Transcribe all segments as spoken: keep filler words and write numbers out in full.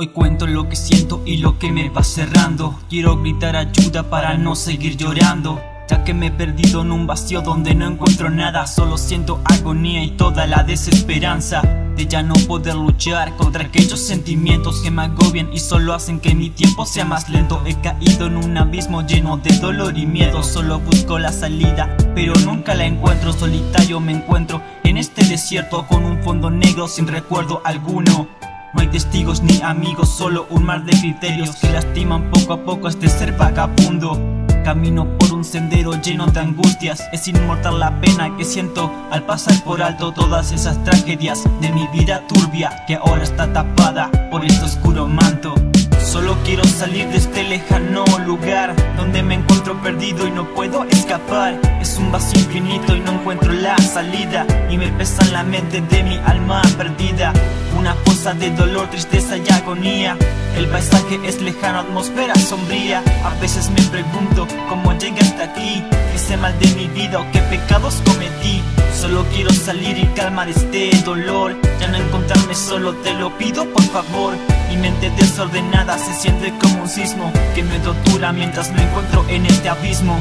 Hoy cuento lo que siento y lo que me va cerrando. Quiero gritar ayuda para no seguir llorando, ya que me he perdido en un vacío donde no encuentro nada. Solo siento agonía y toda la desesperanza de ya no poder luchar contra aquellos sentimientos que me agobian y solo hacen que mi tiempo sea más lento. He caído en un abismo lleno de dolor y miedo. Solo busco la salida, pero nunca la encuentro. Solitario me encuentro en este desierto con un fondo negro sin recuerdo alguno. No hay testigos ni amigos, solo un mar de criterios que lastiman poco a poco este ser vagabundo. Camino por un sendero lleno de angustias, es inmortal la pena que siento al pasar por alto todas esas tragedias de mi vida turbia que ahora está tapada por este oscuro manto. Solo quiero salir de este lejano lugar donde me encuentro perdido y no puedo escapar. Es un vacío infinito y no encuentro la salida, y me pesa la mente de mi alma perdida. Una fosa de dolor, tristeza y agonía. El paisaje es lejano, atmósfera sombría. A veces me pregunto cómo llegué hasta aquí, qué hice mal de mi vida o qué pecados cometí. Solo quiero salir y calmar este dolor, ya no encontrarme solo, te lo pido por favor. Mi mente desordenada se siente como un sismo que me tortura mientras me encuentro en este abismo.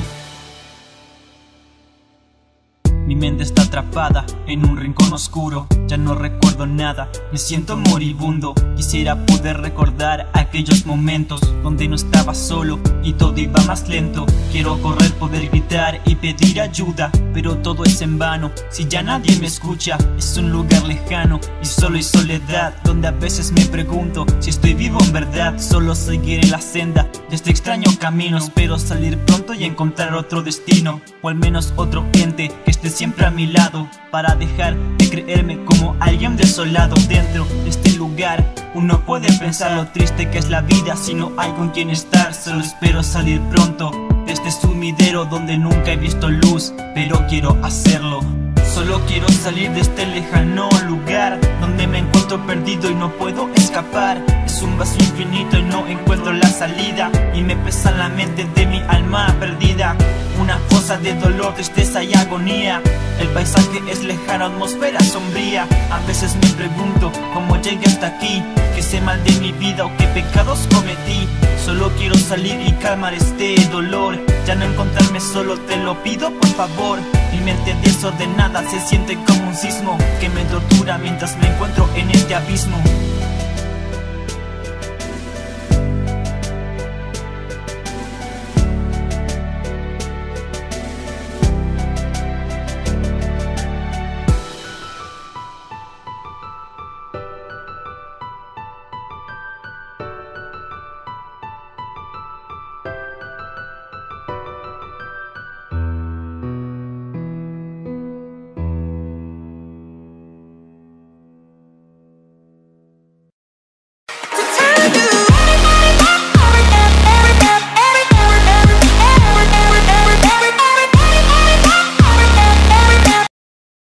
Mi mente está atrapada en un rincón oscuro, ya no recuerdo nada, me siento moribundo. Quisiera poder recordar aquellos momentos donde no estaba solo y todo iba más lento. Quiero correr, poder gritar y pedir ayuda, pero todo es en vano si ya nadie me escucha. Es un lugar lejano y solo hay soledad, donde a veces me pregunto si estoy vivo en verdad. Solo seguiré la senda de este extraño camino, espero salir pronto y encontrar otro destino, o al menos otro ente que esté siempre a mi lado, para dejar de creerme como alguien desolado. Dentro de este lugar uno puede pensar lo triste que es la vida si no hay con quien estar. Solo espero salir pronto de este sumidero donde nunca he visto luz, pero quiero hacerlo. Solo quiero salir de este lejano lugar donde me encuentro perdido y no puedo escapar. Es un vacío infinito y no encuentro la salida, y me pesa la mente de mi alma perdida. Una fosa de dolor, tristeza y agonía. El paisaje es lejano, atmósfera sombría. A veces me pregunto cómo llegué hasta aquí, qué hice mal de mi vida o qué pecados cometí. Solo quiero salir y calmar este dolor, ya no encontrarme solo, te lo pido por favor. Mi mente desordenada se siente como un sismo que me tortura mientras me encuentro en este abismo.